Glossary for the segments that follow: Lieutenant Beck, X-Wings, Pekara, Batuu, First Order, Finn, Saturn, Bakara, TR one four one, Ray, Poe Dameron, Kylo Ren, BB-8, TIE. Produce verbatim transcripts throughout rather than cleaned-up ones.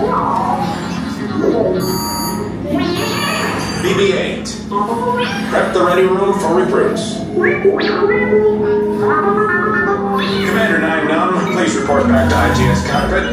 B B eight, prep the ready room for recruits. Commander nine num, please report back to I G S cockpit.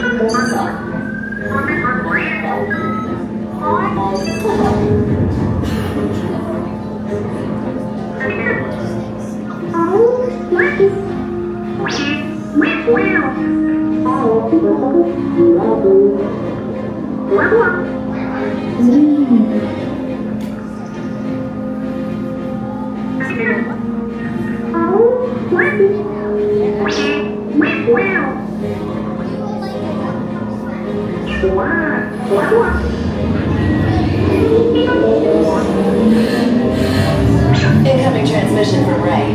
Incoming transmission from Ray.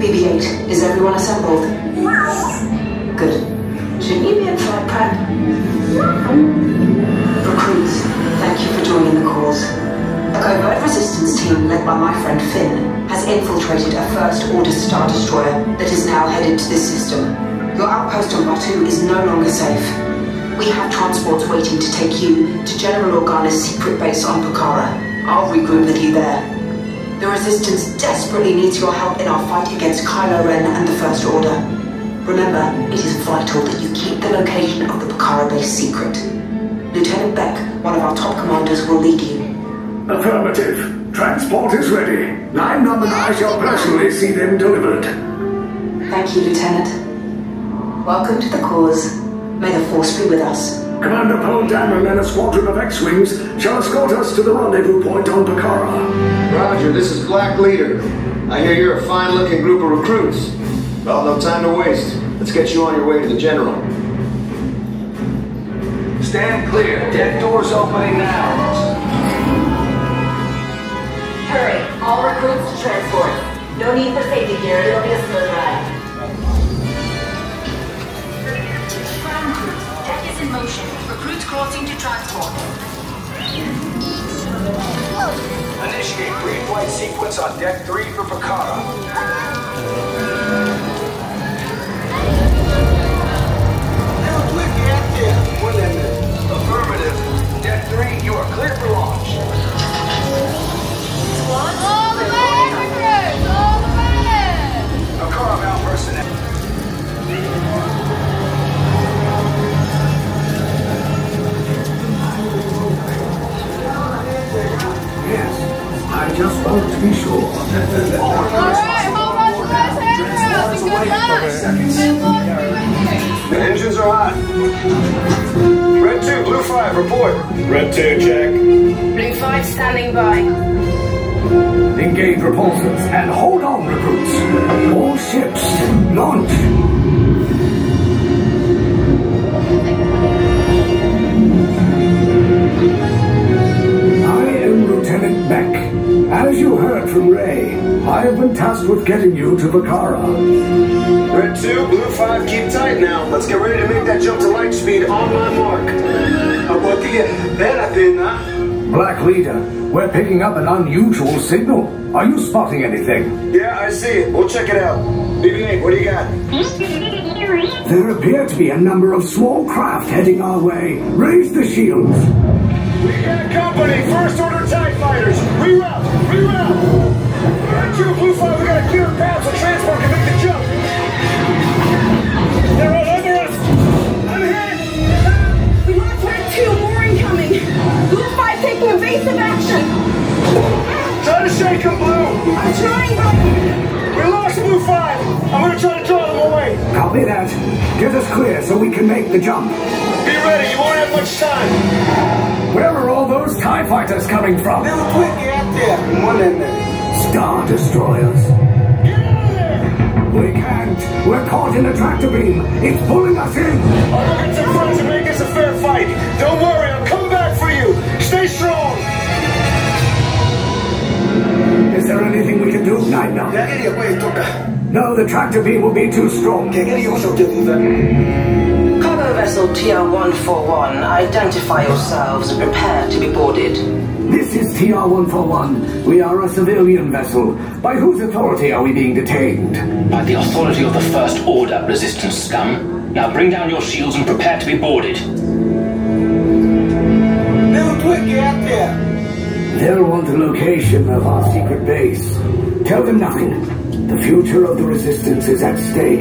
B B eight, is everyone assembled? Good. Geneva flight prep. Recruits, thank you for joining the cause. A covert resistance team led by my friend Finn has infiltrated a First Order Star Destroyer that is now headed to this system. Your outpost on Batuu is no longer safe. We have transports waiting to take you to General Organa's secret base on Pekara. I'll regroup with you there. The Resistance desperately needs your help in our fight against Kylo Ren and the First Order. Remember, it is vital that you keep the location of the Pekara base secret. Lieutenant Beck, one of our top commanders, will lead you. Affirmative. Transport is ready. nine num and I shall personally see them delivered. Thank you, Lieutenant. Welcome to the cause. May the Force be with us. Commander Poe Dameron and a squadron of X-Wings shall escort us to the rendezvous point on Pekara. Roger, this is Black Leader. I hear you're a fine-looking group of recruits. Well, no time to waste. Let's get you on your way to the General. Stand clear. Dead doors opening now. Hurry. All recruits to transport. No need for safety gear. It'll be a smooth ride. In motion. Recruits crossing to transport. Initiate pre-flight sequence on deck three for Bakara. Now click active. One minute. Affirmative. Deck three, you are clear for launch. All the way, recruits! All the way! Bakara malpersonnel. I just want to be sure. Alright, hold on to those handrails and good luck! The engines are hot. Red two, Blue five, report. Red two, check. Blue five, standing by. Engage repulsors and hold on, recruits. All ships, launch. Lieutenant Beck, as you heard from Ray, I have been tasked with getting you to Pekara. Red two, Blue five, keep tight now. Let's get ready to make that jump to light speed on my mark. Black Leader, we're picking up an unusual signal. Are you spotting anything? Yeah, I see it. We'll check it out. B B eight, what do you got? There appear to be a number of small craft heading our way. Raise the shields. We got company! First Order TIE Fighters! Reroute! Reroute! Red two, Blue five, we got a clear path so transport can make the jump! They're all over us! I'm hit! We lost Red two, more incoming! Blue five taking evasive action! Try to shake them, Blue! I'm trying, buddy! We lost Blue five! I'm gonna try to draw them away! Copy that! Get us clear so we can make the jump! Be ready, you won't have much time! Where are all those TIE fighters coming from? They were quick, get out there. One in there. Star Destroyers. Get out of there! We can't. We're caught in a tractor beam. It's pulling us in. I'll look at your front to make this a fair fight. Don't worry, I'll come back for you. Stay strong. Is there anything we can do? nine num. No, the tractor beam will be too strong. Cargo vessel T R one four one, identify yourselves and prepare to be boarded. This is T R one four one. We are a civilian vessel. By whose authority are we being detained? By the authority of the First Order, resistance scum. Now bring down your shields and prepare to be boarded. They'll quick out there. They'll want the location of our secret base. Tell them nothing. The future of the resistance is at stake.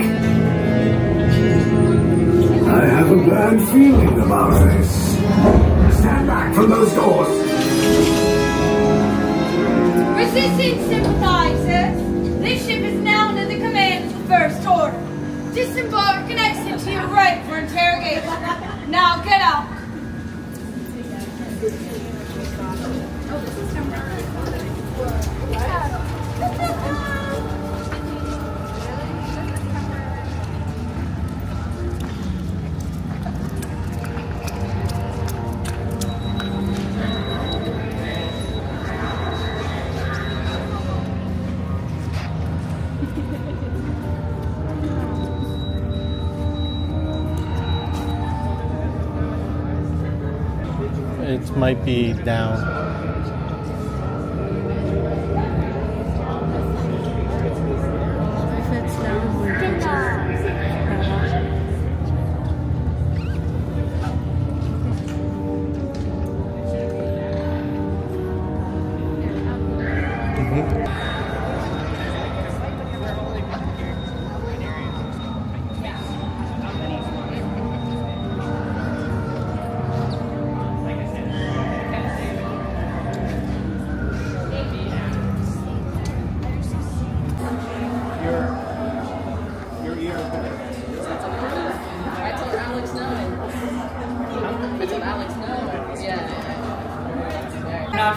I have a bad feeling about this. Stand back from those doors! Resistance sympathizers! This ship is now under the command of the First Order. Disembark and exit to your right for interrogation. Now get out! It might be down. If it's down, we're good.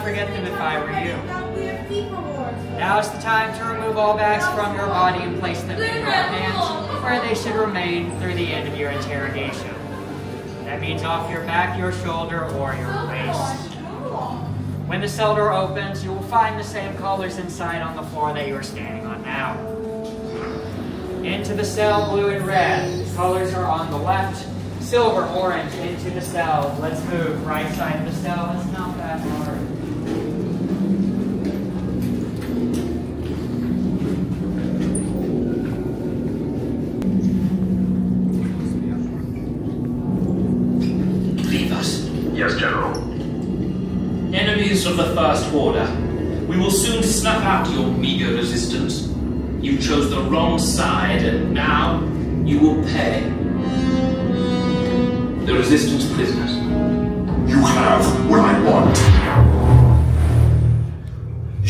Forget them if I were you. Now is the time to remove all bags from your body and place them in your hands, where they should remain through the end of your interrogation. That means off your back, your shoulder, or your waist. When the cell door opens, you will find the same collars inside on the floor that you are standing on now. Into the cell, blue and red. The colors are on the left. Silver, orange, into the cell. Let's move. Right side of the cell. It's not that hard. Of the First Order. We will soon snuff out your meager resistance. You chose the wrong side, and now you will pay. The resistance prisoners. You have what I want.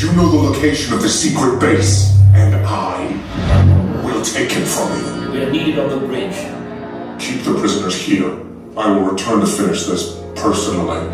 You know the location of the secret base, and I will take it from you. We are needed on the bridge. Keep the prisoners here. I will return to finish this personally.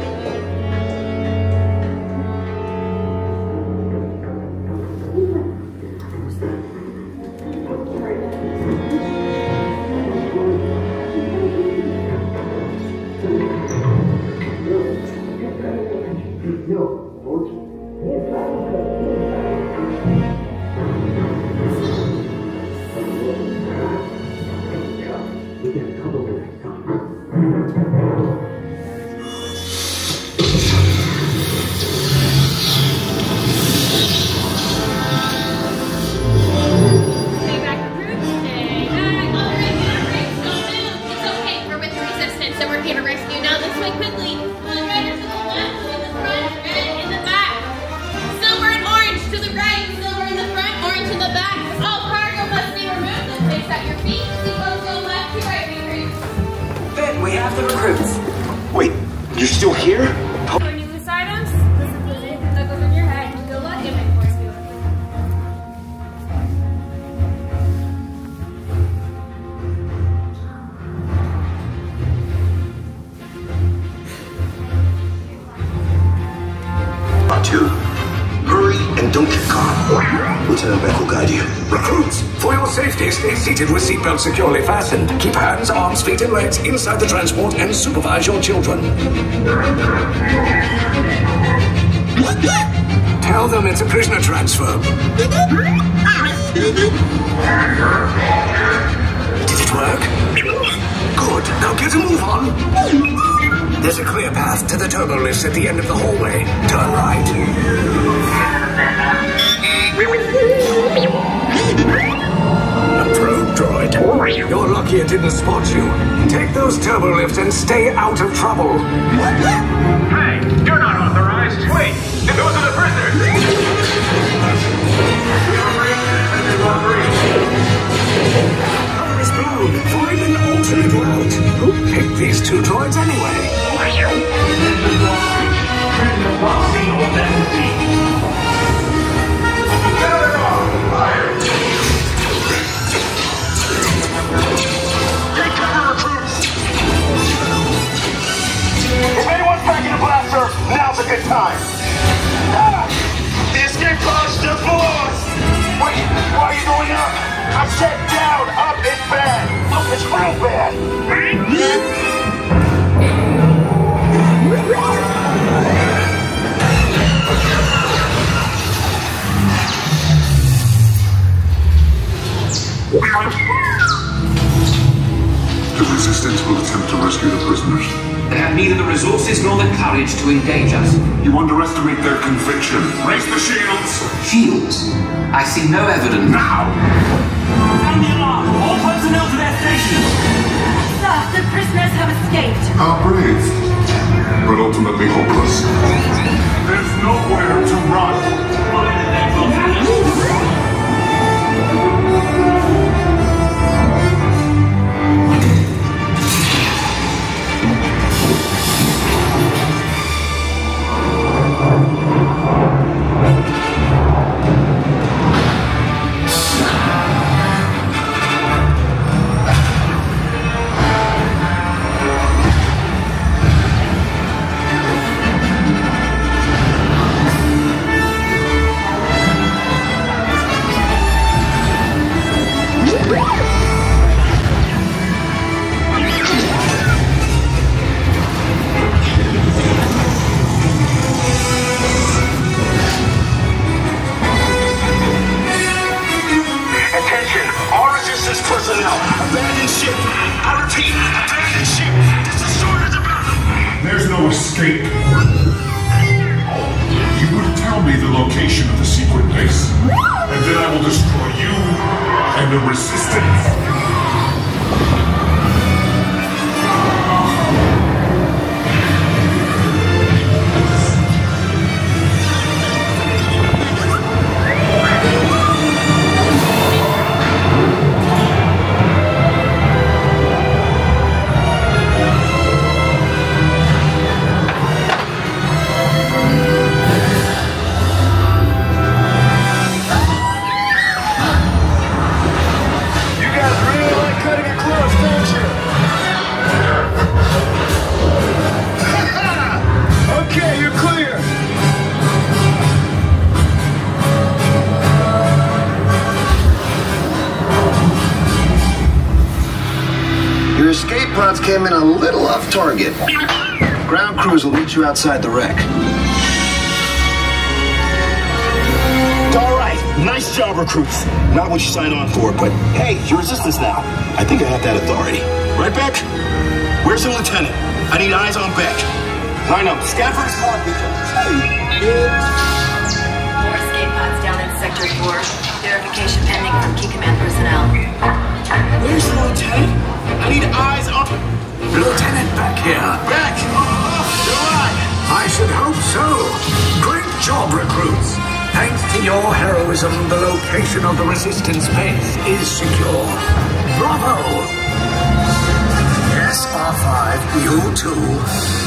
Lieutenant Beck will guide you. Recruits, for your safety, stay seated with seatbelts securely fastened. Keep hands, arms, feet, and legs inside the transport and supervise your children. Tell them it's a prisoner transfer. Did it work? Good. Now get a move on. There's a clear path to the turbo lifts at the end of the hallway. Turn right. A probe droid. You're lucky it didn't spot you. Take those turbo lifts and stay out of trouble. Hey, you're not authorized. Wait, those are the prisoners. Find an alternate route. Who picked these two droids anyway? Take cover, recruits! If anyone's back in the blaster, now's a good time. Ah! The escape pods are blown! Wait, why are you going up? I'm set down. Up is bad. Up is real bad. The resistance will attempt to rescue the prisoners. They have neither the resources nor the courage to engage us. You underestimate their conviction. Raise the shields. Shields? I see no evidence. Now! Sound the alarm! All personnel to their stations! Sir, the prisoners have escaped! How brave, but ultimately hopeless. There's nowhere to run! Fire the mental cannons! Personnel, abandon ship. I repeat, abandon ship. This is short as a battle. There's no escape. You will tell me the location of the secret base, and then I will destroy you and the resistance. Came in a little off target. Ground crews will meet you outside the wreck. All right, nice job, recruits. Not what you signed on for, but hey, you resist this now. I think I have that authority. Right, Beck? Where's the lieutenant? I need eyes on Beck. Line up. Scan for his pod beacon. More escape pods down in Sector four. Verification pending from key command personnel. Where's the lieutenant? I need eyes up. Lieutenant Beck here. Beck! You're right. I should hope so. Great job, recruits. Thanks to your heroism, the location of the resistance base is secure. Bravo! Yes, R five, you too.